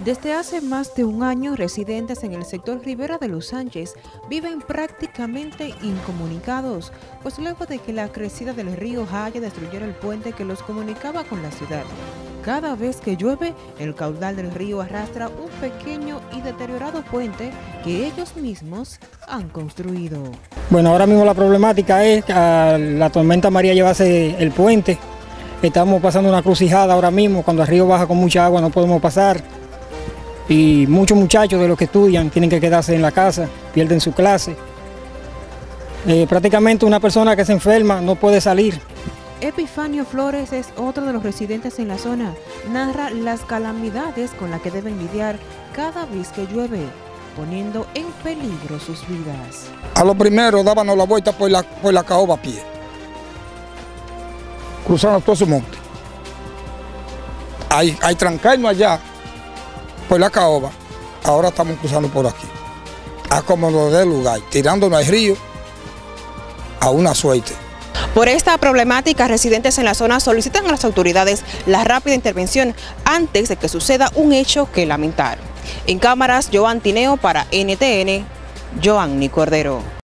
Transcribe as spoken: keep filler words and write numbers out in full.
Desde hace más de un año, residentes en el sector Rivera de los Sánchez viven prácticamente incomunicados, pues luego de que la crecida del río Jaya destruyera el puente que los comunicaba con la ciudad. Cada vez que llueve, el caudal del río arrastra un pequeño y deteriorado puente que ellos mismos han construido. Bueno, ahora mismo la problemática es que la tormenta María llevase el puente. Estamos pasando una encrucijada ahora mismo, cuando el río baja con mucha agua no podemos pasar. Y muchos muchachos de los que estudian tienen que quedarse en la casa, pierden su clase. Eh, prácticamente una persona que se enferma no puede salir. Epifanio Flores es otro de los residentes en la zona. Narra las calamidades con las que deben lidiar cada vez que llueve, poniendo en peligro sus vidas. A lo primero dábamos la vuelta por la, por la caoba a pie. Cruzamos todo su monte. Hay, hay trancarnos allá. Por la caoba, ahora estamos cruzando por aquí, a como nos dé lugar, tirándonos al río, a una suerte. Por esta problemática, residentes en la zona solicitan a las autoridades la rápida intervención antes de que suceda un hecho que lamentar. En cámaras, Joan Tineo para N T N, Joanny Cordero.